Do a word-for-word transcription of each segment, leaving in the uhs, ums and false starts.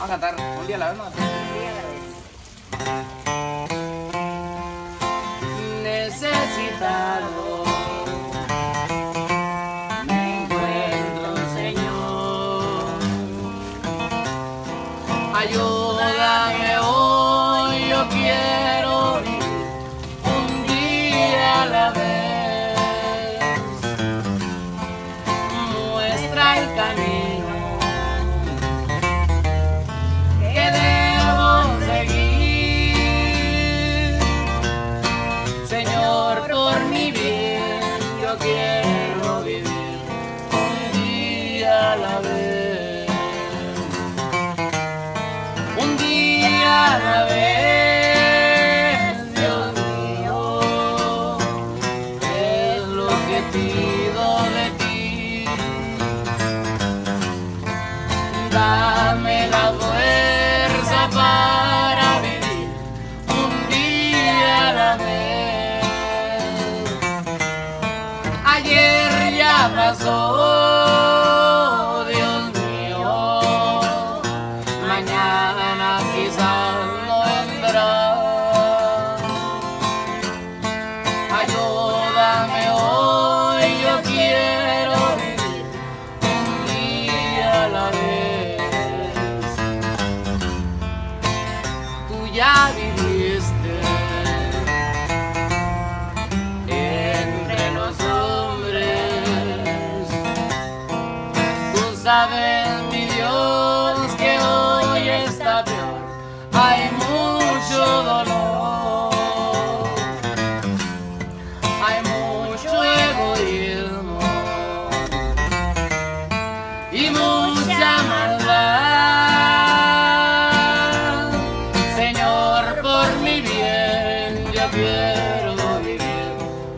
Vamos a cantar un día a la vez, ¿no? Un día a la vez. Necesitado. Ayúdame hoy, yo quiero vivir un día a la vez. Muestra el camino que debo seguir, Señor, por mi bien. Yo quiero vivir un día a la vez. Cada vez, Dios mío, es lo que pido de ti. Dame la fuerza para vivir un día a la vez. Ayer ya pasó, Dios mío, mañana quizás. Ya viviste entre los hombres. Tú sabes, mi Dios, que hoy está peor. Hay mucho dolor, hay mucho egoísmo y mucha maldad. Quiero vivir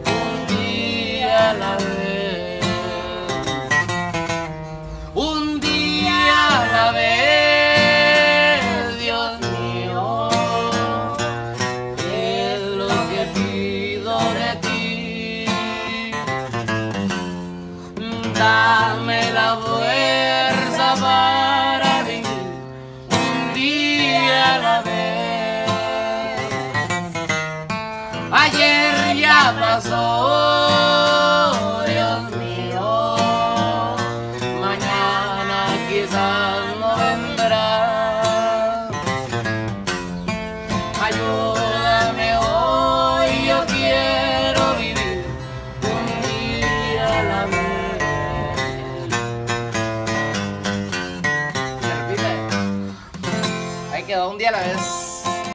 un día a la vez, un día a la vez, Dios mío, es lo que pido de ti. Dame la fuerza para vivir un día a la vez. Ayer ya pasó, Dios mío, mañana quizás no vendrá. Ayúdame hoy, yo quiero vivir un día a la vez. Ahí quedó, un día a la vez.